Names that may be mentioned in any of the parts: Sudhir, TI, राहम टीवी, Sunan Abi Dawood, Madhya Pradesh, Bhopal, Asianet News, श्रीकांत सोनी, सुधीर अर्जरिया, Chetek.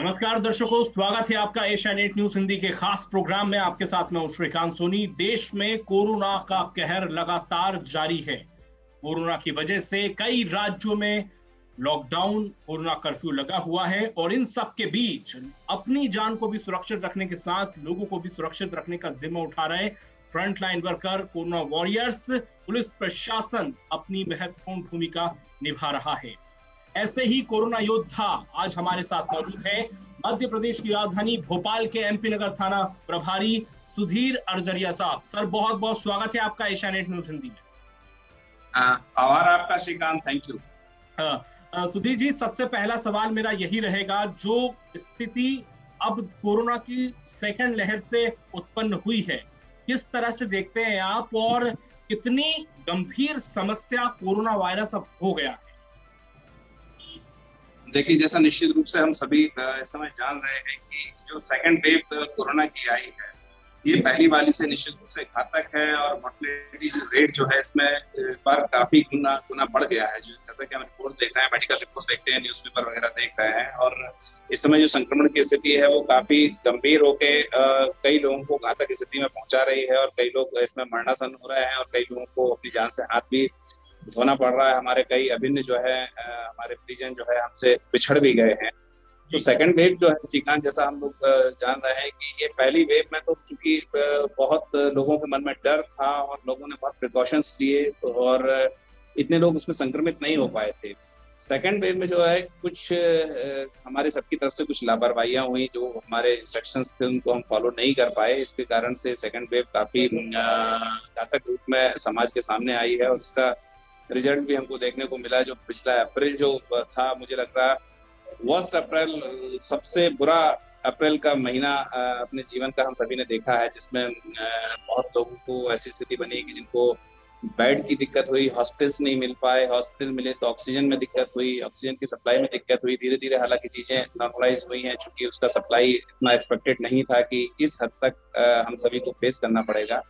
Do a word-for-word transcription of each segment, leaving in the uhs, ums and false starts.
नमस्कार दर्शकों, स्वागत है आपका एशियानेट न्यूज हिंदी के खास प्रोग्राम में। आपके साथ मैं हूं श्रीकांत सोनी। देश में कोरोना का कहर लगातार जारी है। कोरोना की वजह से कई राज्यों में लॉकडाउन, कोरोना कर्फ्यू लगा हुआ है और इन सब के बीच अपनी जान को भी सुरक्षित रखने के साथ लोगों को भी सुरक्षित रखने का जिम्मा उठा रहे frontline worker, corona warriors, police प्रशासन अपनी महत्वपूर्ण भूमिका निभा रहा है। ऐसे ही कोरोना योद्धा आज हमारे साथ मौजूद है। मध्य प्रदेश की राजधानी भोपाल के एमपी नगर थाना प्रभारी सुधीर अर्जरिया साहब। सर, बहुत बहुत स्वागत है आपका एशियानेट न्यूज हिंदी में। आभार आपका श्रीकांत, थैंक यू। सुधीर जी, सबसे पहला सवाल मेरा यही रहेगा, जो स्थिति अब कोरोना की सेकेंड लहर से उत्पन्न हुई है, किस तरह से देखते हैं आप और कितनी गंभीर समस्या कोरोना वायरस अब हो गया है? देखिए, जैसा निश्चित रूप से हम सभी इस समय जान रहे हैं कि जो सेकेंड वेव कोरोना की आई है, ये पहली वाली से निश्चित रूप से घातक है और मॉर्टेलिटी रेट जो है इसमें इस बार काफी गुना गुना बढ़ गया है। जो जैसा कि हम रिपोर्ट्स देख रहे हैं, मेडिकल रिपोर्ट्स देखते हैं, न्यूज़पेपर वगैरह देख रहे हैं, और इस समय जो संक्रमण की स्थिति है वो काफी गंभीर होके कई लोगों को घातक स्थिति में पहुंचा रही है और कई लोग इसमें मरणासन हो रहे हैं और कई लोगों को अपनी जान से हाथ भी धोना पड़ रहा है। हमारे कई अभिन्न जो है, हमारे परिजन जो है हमसे पिछड़ भी गए हैं। तो सेकंड वेव जो है श्रीकांत, जैसा हम लोग जान रहे हैं कि ये पहली वेव में तो चूंकि बहुत लोगों के मन में डर था और लोगों ने बहुत प्रिकॉशंस लिए और इतने लोग उसमें संक्रमित नहीं हो पाए थे। सेकंड वेव में जो है कुछ हमारे सबकी तरफ से कुछ लापरवाहियां हुई, जो हमारे इंस्ट्रक्शंस थे उनको हम फॉलो नहीं कर पाए। इसके कारण से सेकंड वेव काफी घातक रूप में समाज के सामने आई है और उसका रिजल्ट भी हमको देखने को मिला। जो पिछला अप्रैल जो था, मुझे लग रहा वर्स्ट अप्रैल, सबसे बुरा अप्रैल का महीना अपने जीवन का हम सभी ने देखा है, जिसमें बहुत लोगों को ऐसी स्थिति बनी कि जिनको बेड की दिक्कत हुई, हॉस्पिटल्स नहीं मिल पाए, हॉस्पिटल मिले तो ऑक्सीजन में दिक्कत हुई, ऑक्सीजन की सप्लाई में दिक्कत हुई। धीरे धीरे हालांकि चीजें नॉर्मलाइज हुई हैं, चूंकि उसका सप्लाई इतना एक्सपेक्टेड नहीं था कि इस हद तक हम सभी को फेस करना पड़ेगा।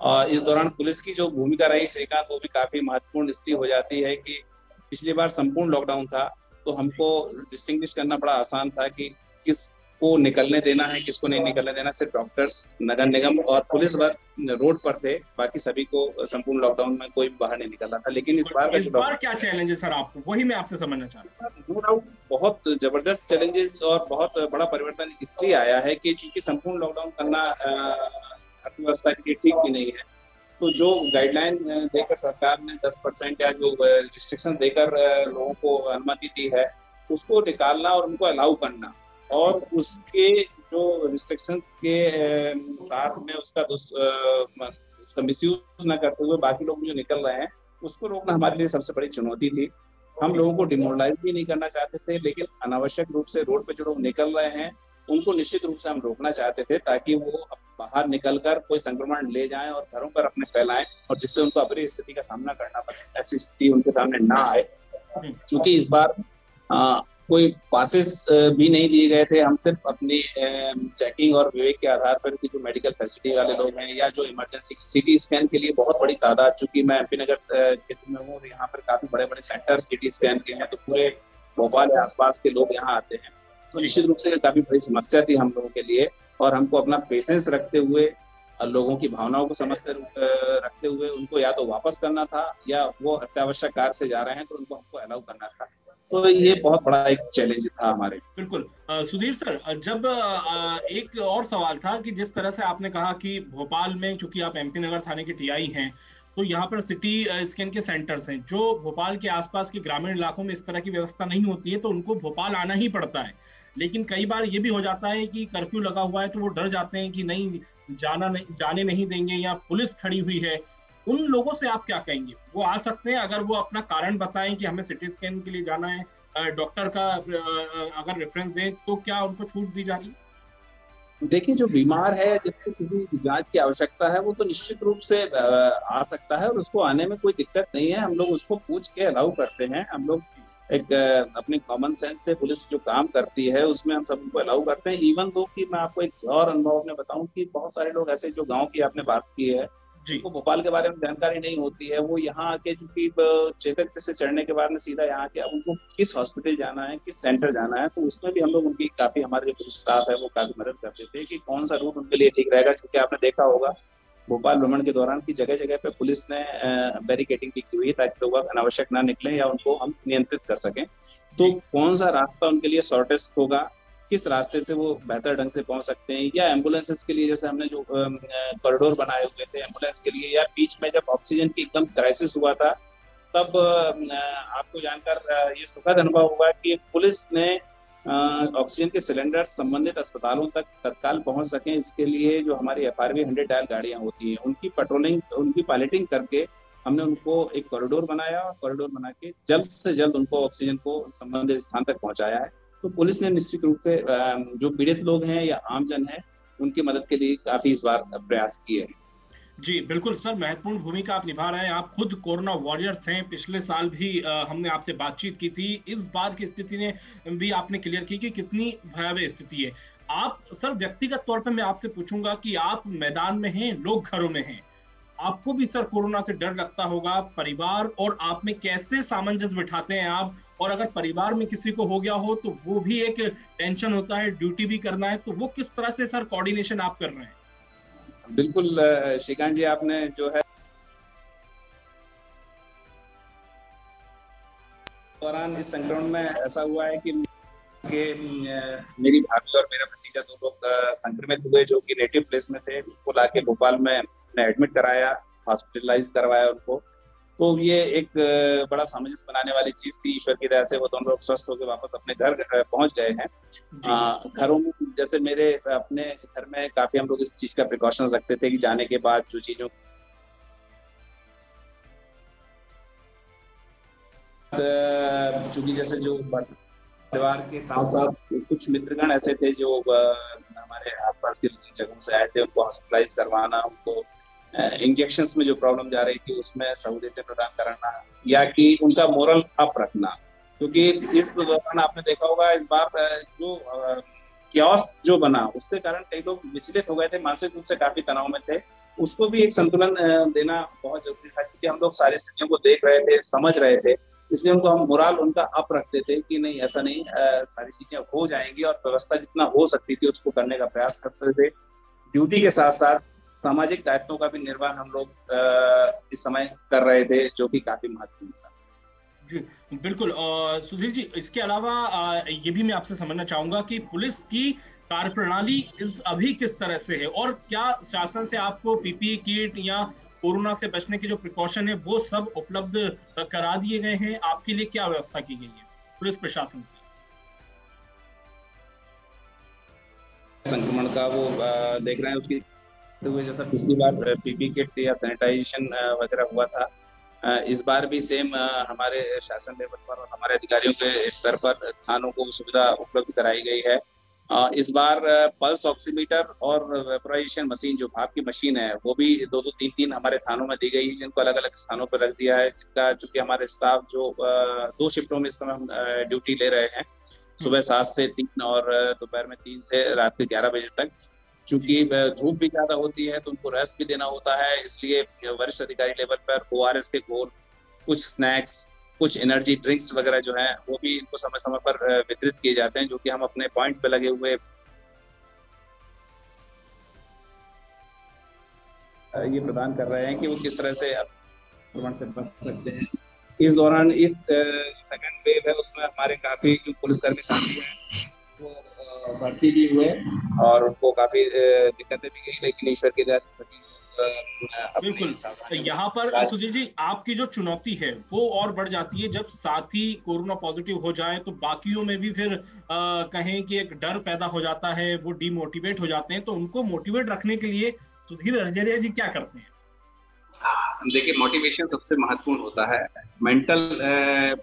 और इस दौरान पुलिस की जो भूमिका रही श्रीकांत, वो भी काफी महत्वपूर्ण इसलिए हो जाती है कि पिछली बार संपूर्ण लॉकडाउन था तो हमको डिस्टिंग्विश करना बड़ा आसान था कि किसको निकलने देना है, किसको नहीं निकलने देना। सिर्फ डॉक्टर्स, नगर निगम और पुलिस वर्ग रोड पर थे, बाकी सभी को संपूर्ण लॉकडाउन में कोई बाहर नहीं निकल रहा था। लेकिन इस बार इस बार क्या चैलेंज है सर आपको, वही मैं आपसे समझना चाहता हूं। नो डाउट बहुत जबरदस्त चैलेंजेस और बहुत बड़ा परिवर्तन इसलिए आया है कि चूंकि संपूर्ण लॉकडाउन करना अर्थव्यवस्था के लिए ठीक भी नहीं है, तो जो गाइडलाइन देकर सरकार ने दस परसेंट या जो रिस्ट्रिक्शन देकर लोगों को अनुमति दी है, उसको निकालना और उनको अलाउ करना और उसके जो रिस्ट्रिक्शंस के साथ में उसका उसका मिसयूज ना करते हुए बाकी लोग जो निकल रहे हैं उसको रोकना हमारे लिए सबसे बड़ी चुनौती थी। हम लोगों को डिमोरलाइज भी नहीं करना चाहते थे, लेकिन अनावश्यक रूप से रोड पर जो लोग निकल रहे हैं उनको निश्चित रूप से हम रोकना चाहते थे, ताकि वो बाहर निकलकर कोई संक्रमण ले जाएं और घरों पर अपने फैलाएं और जिससे उनको अपनी स्थिति का सामना करना पड़े, ऐसी स्थिति उनके सामने ना आए। क्योंकि इस बार आ, कोई पासेस भी नहीं दिए गए थे। हम सिर्फ अपनी चेकिंग और विवेक के आधार पर कि जो मेडिकल फैसिलिटी वाले लोग हैं या जो इमरजेंसी सिटी स्कैन के लिए बहुत बड़ी तादाद, चूंकि मैं एमपी नगर क्षेत्र में हूँ, यहाँ पर काफी बड़े बड़े सेंटर सिटी स्कैन के हैं, तो पूरे भोपाल के आसपास के लोग यहाँ आते हैं। तो निश्चित रूप से काफी बड़ी समस्या थी हम लोगों के लिए और हमको अपना पेशेंस रखते हुए, लोगों की भावनाओं को समझते रखते हुए, उनको या तो वापस करना था या वो अत्यावश्यक कार से जा रहे हैं तो उनको हमको अलाउ करना था। तो ये बहुत बड़ा एक चैलेंज था हमारे। बिल्कुल सुधीर सर, जब एक और सवाल था कि जिस तरह से आपने कहा कि भोपाल में, चूंकि आप एमपी नगर थाने के टीआई हैं, तो यहाँ पर सिटी स्कैन के सेंटर्स हैं जो भोपाल के आसपास के ग्रामीण इलाकों में इस तरह की व्यवस्था नहीं होती है, तो उनको भोपाल आना ही पड़ता है। लेकिन कई बार ये भी हो जाता है कि कर्फ्यू लगा हुआ है तो वो डर जाते हैं कि नहीं जाना नहीं जाने नहीं देंगे या पुलिस खड़ी हुई है। उन लोगों से आप क्या कहेंगे? वो आ सकते हैं अगर वो अपना कारण बताएं कि हमें सिटी स्कैन के लिए जाना है, डॉक्टर का अगर रेफरेंस दें, तो क्या उनको छूट दी जा रही है? देखिए, जो बीमार है जिसको किसी जांच की आवश्यकता है वो तो निश्चित रूप से आ सकता है और उसको आने में कोई दिक्कत नहीं है। हम लोग उसको पूछ के अलाउ करते हैं। हम लोग एक अपने कॉमन सेंस से पुलिस जो काम करती है उसमें हम सबको अलाउ करते हैं। इवन दो कि मैं आपको एक और अनुभव में बताऊं कि बहुत सारे लोग ऐसे, जो गांव की आपने बात की है, उनको भोपाल के बारे में जानकारी नहीं होती है, वो यहाँ आके चूंकि चेतक से चढ़ने के बाद में सीधा यहाँ के उनको किस हॉस्पिटल जाना है, किस सेंटर जाना है, तो उसमें भी हम लोग उनकी काफी, हमारे जो स्टाफ है वो काफी मदद करते थे कि कौन सा रूट उनके लिए ठीक रहेगा। क्योंकि आपने देखा होगा भोपाल भ्रमण के दौरान की जगह जगह पे पुलिस ने बैरिकेडिंग की हुई है ताकि लोग अनावश्यक ना निकले या उनको हम नियंत्रित कर सकें। तो कौन सा रास्ता उनके लिए शॉर्टेस्ट होगा, किस रास्ते से वो बेहतर ढंग से पहुंच सकते हैं, या एम्बुलेंसेस के लिए जैसे हमने जो कॉरिडोर बनाए हुए थे एम्बुलेंस के लिए, या बीच में जब ऑक्सीजन की एकदम क्राइसिस हुआ था तब आपको जानकर ये सुखद अनुभव हुआ कि पुलिस ने ऑक्सीजन के सिलेंडर संबंधित अस्पतालों तक तत्काल पहुंच सकें। इसके लिए जो हमारी F R V hundred dial गाड़ियां होती हैं उनकी पेट्रोलिंग, उनकी पायलटिंग करके हमने उनको एक कॉरिडोर बनाया और कॉरिडोर बना के जल्द से जल्द उनको ऑक्सीजन को संबंधित स्थान तक पहुंचाया है। तो पुलिस ने निश्चित रूप से जो पीड़ित लोग हैं या आमजन है उनकी मदद के लिए काफी इस बार प्रयास किए हैं। जी बिल्कुल सर, महत्वपूर्ण भूमिका आप निभा रहे हैं, आप खुद कोरोना वॉरियर्स हैं। पिछले साल भी आ, हमने आपसे बातचीत की थी, इस बार की स्थिति ने भी आपने क्लियर की कि कितनी भयावह स्थिति है। आप सर व्यक्तिगत तौर पे मैं आपसे पूछूंगा कि आप मैदान में हैं, लोग घरों में हैं, आपको भी सर कोरोना से डर लगता होगा, परिवार और आप में कैसे सामंजस्य बिठाते हैं आप, और अगर परिवार में किसी को हो गया हो तो वो भी एक टेंशन होता है, ड्यूटी भी करना है, तो वो किस तरह से सर कोऑर्डिनेशन आप कर रहे हैं? बिल्कुल श्रीकांत जी, आपने जो है दौरान इस संक्रमण में ऐसा हुआ है कि मेरी भाभी और मेरा भतीजा दो लोग संक्रमित हुए जो कि नेटिव प्लेस में थे, उनको लाके भोपाल में एडमिट कराया, हॉस्पिटलाइज करवाया उनको। तो ये एक बड़ा सामंजस्य बनाने वाली चीज थी। ईश्वर की दया से वो दोनों लोग स्वस्थ होकर वापस अपने घर पहुंच गए हैं। घरों में जैसे मेरे अपने घर में काफी हम लोग इस चीज का प्रिकॉशंस रखते थे कि जाने के बाद जो चीजों चूंकि जैसे जो परिवार के साथ साथ कुछ मित्रगण ऐसे थे जो हमारे आसपास के जगहों से आए थे, उनको हॉस्पिटलाइज करवाना, उनको इंजेक्शंस में जो प्रॉब्लम जा रही थी उसमें सहूलियतें प्रदान करना, या कि उनका मोरल अप रखना। क्योंकि इस दौरान आपने देखा होगा इस बार जो क्योस जो बना उसके कारण कई लोग विचलित हो गए थे, मानसिक रूप से काफी तनाव में थे, उसको भी एक संतुलन देना बहुत जरूरी था। क्योंकि हम लोग सारी स्थितियों को देख रहे थे, समझ रहे थे, इसलिए उनको हम मोरल उनका अप रखते थे कि नहीं ऐसा नहीं, आ, सारी चीजें हो जाएंगी, और व्यवस्था जितना हो सकती थी उसको करने का प्रयास करते थे। ड्यूटी के साथ साथ सामाजिक दायित्वों का भी निर्वहन हम लोग इस समय कर रहे थे जो कि काफी महत्वपूर्ण था। जी बिल्कुल सुधीर जी, इसके अलावा आ, ये भी मैं आपसे समझना चाहूंगा कि पुलिस की कार्यप्रणाली इस अभी किस तरह से है, और क्या शासन से आपको पीपीई किट या कोरोना से बचने के जो प्रिकॉशन है वो सब उपलब्ध करा दिए गए हैं? आपके लिए क्या व्यवस्था की गई है पुलिस प्रशासन की? संक्रमण का वो देख रहे हैं उसकी तो जैसा पिछली बार पीपी किट या सैनिटाइजेशन वगैरह हुआ था, इस बार भी सेम हमारे शासन लेवल पर और हमारे अधिकारियों के स्तर पर थानों को सुविधा उपलब्ध कराई गई है। इस बार पल्स ऑक्सीमीटर और वेपराइजेशन मशीन जो भाप की मशीन है वो भी दो दो तीन तीन हमारे थानों में दी गई है, जिनको अलग अलग स्थानों पर रख दिया है, जिनका चूंकि हमारे स्टाफ जो दो शिफ्टों में इस समय हम ड्यूटी ले रहे हैं, सुबह सात से तीन और दोपहर में तीन से रात के ग्यारह बजे तक। चूंकि धूप भी ज्यादा होती है तो उनको रेस्ट भी देना होता है, इसलिए वरिष्ठ अधिकारी लेवल पर ओ आर एस के घोल, कुछ स्नैक्स, कुछ एनर्जी ड्रिंक्स वगैरह जो है वो भी इनको समय समय पर वितरित किए जाते हैं, जो कि हम अपने पॉइंट्स पे लगे हुए ये प्रदान कर रहे हैं कि वो किस तरह से संक्रमण से बच सकते हैं। इस दौरान इस सेकंड वेव है उसमें हमारे काफी पुलिसकर्मी साथी हैं वो भर्ती भी हुए और उनको काफी दिक्कतें भी गई, लेकिन ईश्वर की दया से सभी बिल्कुल। यहाँ पर सुधीर जी आपकी जो चुनौती है वो और बढ़ जाती है जब साथी कोरोना पॉजिटिव हो जाए तो बाकियों में भी फिर आ, कहें कि एक डर पैदा हो जाता है, वो डीमोटिवेट हो जाते हैं, तो उनको मोटिवेट रखने के लिए सुधीर अर्जेरिया जी क्या करते हैं? देखिए मोटिवेशन सबसे महत्वपूर्ण होता है, मेंटल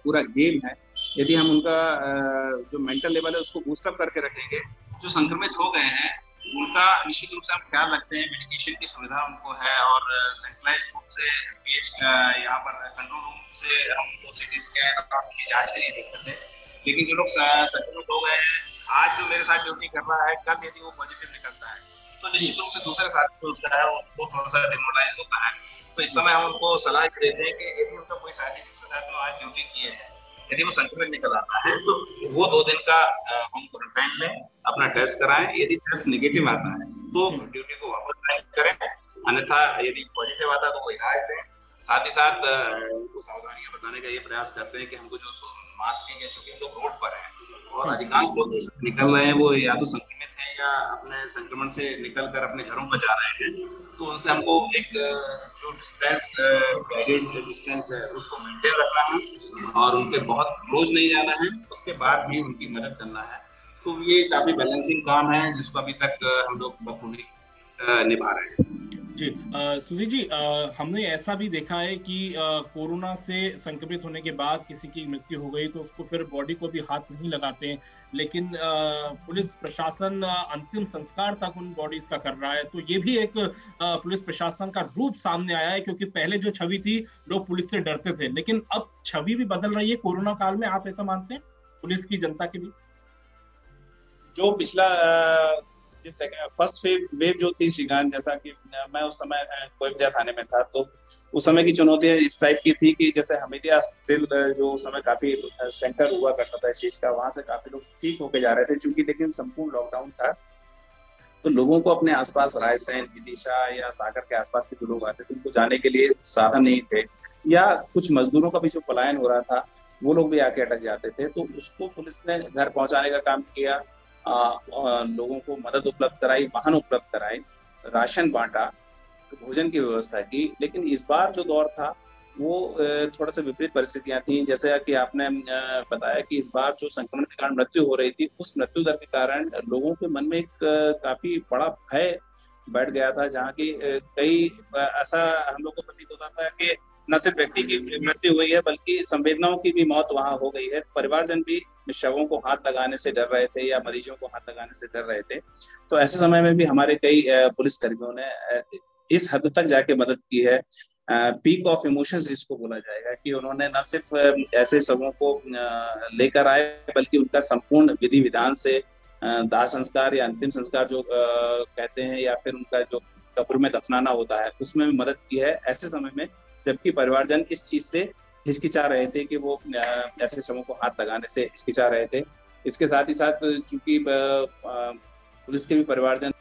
पूरा गेम है। यदि हम उनका जो मेंटल लेवल है उसको बूस्टअप करके रखेंगे, जो संक्रमित हो गए हैं उनका निश्चित रूप से हम ख्याल रखते हैं, मेडिकेशन की सुविधा उनको है और सेंट्रलाइज्ड रूप से पीएच यहाँ पर कंट्रोल रूम से हम उनको सीटी स्कैन और उनकी जांच के लिए भेजते थे। लेकिन जो लोग संक्रमित हो गए हैं, आज जो मेरे साथ ड्यूटी कर रहा है, कल यदि वो पॉजिटिव निकलता है तो निश्चित रूप से दूसरे साथी होता है उनको थोड़ा सा डिमोरलाइज होता है। तो इस समय हम उनको सलाह देते हैं कि यदि उनका कोई साथी आज ड्यूटी किए हैं, यदि वो संक्रमित निकल आता है तो वो दो दिन का होम क्वारंटाइन में अपना टेस्ट कराएं। यदि टेस्ट नेगेटिव आता है तो ड्यूटी को वापस ज्वाइन करें, अन्यथा यदि पॉजिटिव आता है तो कोई इलाज दें। साथ ही साथ उनको सावधानियां बताने का ये प्रयास करते हैं कि हमको जो मास्किंग है, चूंकि हम लोग रोड पर हैं और अधिकांश लोग निकल रहे हैं वो या तो संक्रमित हैं या अपने संक्रमण से निकलकर अपने घरों में जा रहे हैं, तो उनसे हमको एक जो डिस्टेंस गाइडेड डिस्टेंस है उसको मेंटेन रखना है और उनके बहुत क्लोज नहीं जाना है, उसके बाद भी उनकी मदद करना है। तो ये काफी बैलेंसिंग काम है जिसको अभी तक हम लोग बखूबी निभा रहे हैं। जी सुधीर जी, आ, हमने ऐसा भी देखा है कि आ, कोरोना से संक्रमित होने के बाद किसी की मृत्यु हो गई तो उसको फिर बॉडी को भी हाथ नहीं लगाते हैं, लेकिन आ, पुलिस प्रशासन अंतिम संस्कार तक उन बॉडीज का कर रहा है। तो ये भी एक आ, पुलिस प्रशासन का रूप सामने आया है, क्योंकि पहले जो छवि थी लोग पुलिस से डरते थे, लेकिन अब छवि भी बदल रही है कोरोना काल में। आप ऐसा मानते हैं पुलिस की, जनता की भी? जो पिछला आ... फर्स्ट वेव जो थी श्रीकांत, जैसा कि मैं उस समय कोयबजा थाने में था, तो उस समय की चुनौतियां इस टाइप की थी कि जैसे हमीदिया हॉस्पिटल जो उस समय काफी सेंटर हुआ करता था इस चीज का, वहां से काफी लोग ठीक होके जा रहे थे चूंकि, लेकिन संपूर्ण लॉकडाउन था तो लोगों को अपने आसपास रायसेन, विदिशा या सागर के आसपास के जो लोग आते थे उनको जाने के लिए साधन नहीं थे, या कुछ मजदूरों का भी जो पलायन हो रहा था वो लोग भी आके अटक जाते थे, तो उसको पुलिस ने घर पहुंचाने का काम किया, आ, आ, लोगों को मदद उपलब्ध कराई, वाहन उपलब्ध कराए, राशन बांटा, भोजन की व्यवस्था की। लेकिन इस बार जो दौर था वो थोड़ा सा विपरीत परिस्थितियां थी, जैसे कि आपने बताया कि इस बार जो संक्रमण के कारण मृत्यु हो रही थी उस मृत्यु दर के कारण लोगों के मन में एक काफी बड़ा भय बैठ गया था, जहाँ की कई ऐसा हम लोग को प्रतीत होता था कि न सिर्फ व्यक्ति की मृत्यु हुई है बल्कि संवेदनाओं की भी मौत वहां हो गई है। परिवारजन भी शवों को हाथ लगाने से डर रहे थे या मरीजों को हाथ लगाने से डर रहे थे, तो ऐसे समय में भी हमारे कई पुलिस कर्मियों ने इस हद तक जाके मदद की है, पीक ऑफ इमोशंस जिसको बोला जाएगा, कि उन्होंने न सिर्फ ऐसे शवों को लेकर आए बल्कि उनका संपूर्ण विधि विधान से दाह संस्कार या अंतिम संस्कार जो कहते हैं या फिर उनका जो कब्र में दफनाना होता है उसमें भी मदद की है। ऐसे समय में जबकि परिवारजन इस चीज से हिचकिचा रहे थे कि वो ऐसे समूह को हाथ लगाने से हिचकिचा रहे थे। इसके साथ ही साथ क्योंकि पुलिस के भी परिवारजन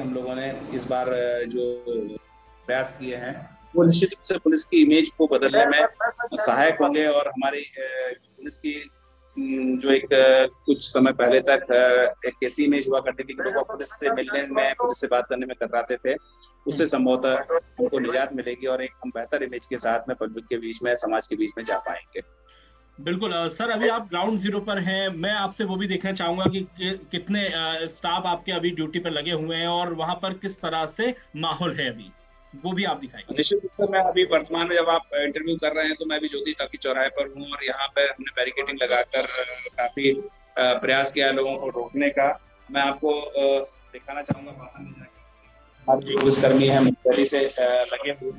हम लोगों ने इस बार जो प्रयास किए हैं वो निश्चित रूप से पुलिस की इमेज को बदलने में सहायक होंगे और हमारी पुलिस की जो एक कुछ समय पहले तक एक ऐसी इमेज हुआ करती थी कि लोग पुलिस से मिलने में, पुलिस से बात करने में कतराते थे, उससे संभवतः उनको निजात मिलेगी और एक हम बेहतर इमेज के साथ में पब्लिक के बीच में, समाज के बीच में जा पाएंगे। बिल्कुल सर, अभी आप ग्राउंड जीरो पर हैं, मैं आपसे वो भी देखना चाहूंगा कि, कि कितने स्टाफ आपके अभी ड्यूटी पर लगे हुए हैं और वहाँ पर किस तरह से माहौल है अभी, वो भी आप दिखाएंगे। निश्चित रूप से मैं अभी वर्तमान में जब आप इंटरव्यू कर रहे हैं तो मैं भी ज्योति टाकी चौराहे पर हूँ और यहाँ पर हमने बैरिकेडिंग लगाकर काफी प्रयास किया लोगों को रोकने का। मैं आपको दिखाना चाहूंगा बाहर में जाकर आप जो पुलिसकर्मी हैं मुस्तैदी से लगे हुए।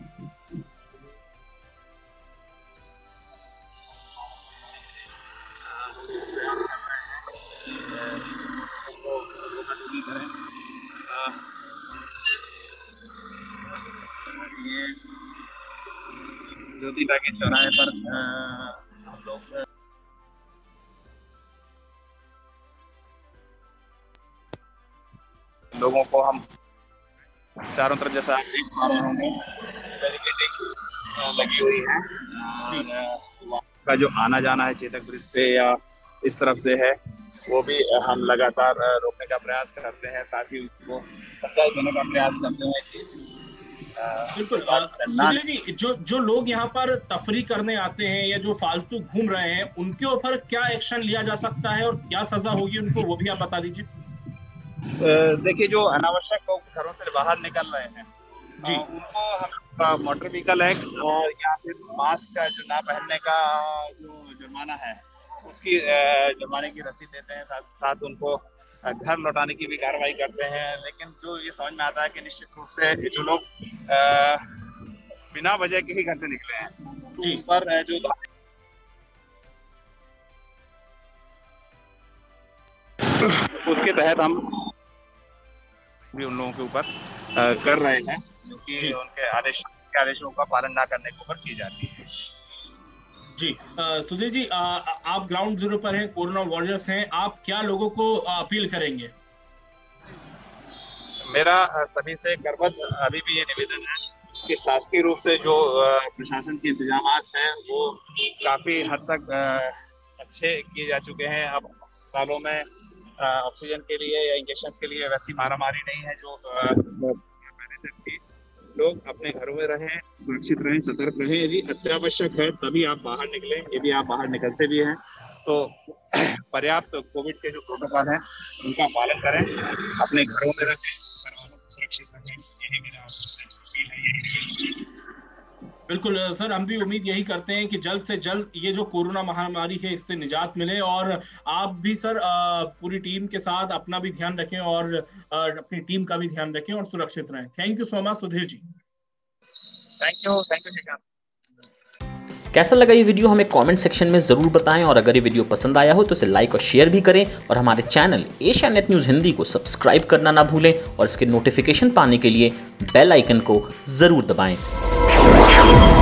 ये ज्योति टाकी चौराहे पर हम लोग लोगों को हम चारों तरफ जैसा आप देख पा रहे होंगे बैरिकेडिंग लगी हुई है और का जो आना जाना है चेतक ब्रिज से या इस तरफ से है वो भी हम लगातार रोकने का प्रयास करते हैं, साथ ही उसको सजाए देने का प्रयास करते हैं कि बिल्कुल। सुनील जी, जो जो लोग यहाँ पर तफरी करने आते हैं या जो फालतू घूम रहे हैं उनके ऊपर क्या एक्शन लिया जा सकता है और क्या सजा होगी उनको, वो भी आप बता दीजिए। देखिए, जो अनावश्यक लोग घरों से बाहर निकल रहे हैं जी, उनको हम मोटर व्हीकल एक्ट और या फिर मास्क का जो ना पहनने का जो जुर्माना है उसकी जुर्माने की रसीद देते हैं, साथ साथ उनको घर लौटाने की भी कार्रवाई करते हैं। लेकिन जो ये समझ में आता है कि निश्चित रूप से जो लोग बिना वजह के ही घर से निकले हैं तो उन पर जो तहत हम भी उन लोगों के ऊपर कर रहे हैं जो कि उनके आदेश के आदेशों का पालन ना करने के ऊपर की जाती है। जी सुधीर जी, आ, आप ग्राउंड जीरो पर हैं, कोरोना वॉरियर्स हैं, आप क्या लोगों को अपील करेंगे? मेरा सभी से गर्वत अभी भी ये निवेदन है कि शासकीय रूप से जो प्रशासन के इंतजाम हैं वो काफी हद तक अच्छे किए जा चुके हैं। अब अस्पतालों में ऑक्सीजन के लिए या इंजेक्शन के लिए वैसी मारामारी नहीं है जो पहले तक थी। लोग अपने घरों में रहें, सुरक्षित रहें, सतर्क रहें। यदि अत्यावश्यक है तभी आप बाहर निकलें। यदि आप बाहर निकलते भी हैं तो पर्याप्त कोविड के जो प्रोटोकॉल हैं उनका पालन करें, अपने घरों में रहें, बिल्कुल। सर, हम भी उम्मीद यही करते हैं कि जल्द से जल्द ये जो कोरोना महामारी है इससे निजात मिले, और आप भी सर पूरी टीम के साथ अपना भी ध्यान रखें और अपनी टीम का भी ध्यान रखें और सुरक्षित रहें। Thank you so much Sudhir ji. Thank you thank you Shrikant. कैसा लगा ये वीडियो हमें कमेंट सेक्शन में ज़रूर बताएं, और अगर ये वीडियो पसंद आया हो तो इसे लाइक और शेयर भी करें, और हमारे चैनल एशियानेट न्यूज़ हिंदी को सब्सक्राइब करना ना भूलें, और इसके नोटिफिकेशन पाने के लिए बेल आइकन को ज़रूर दबाएं।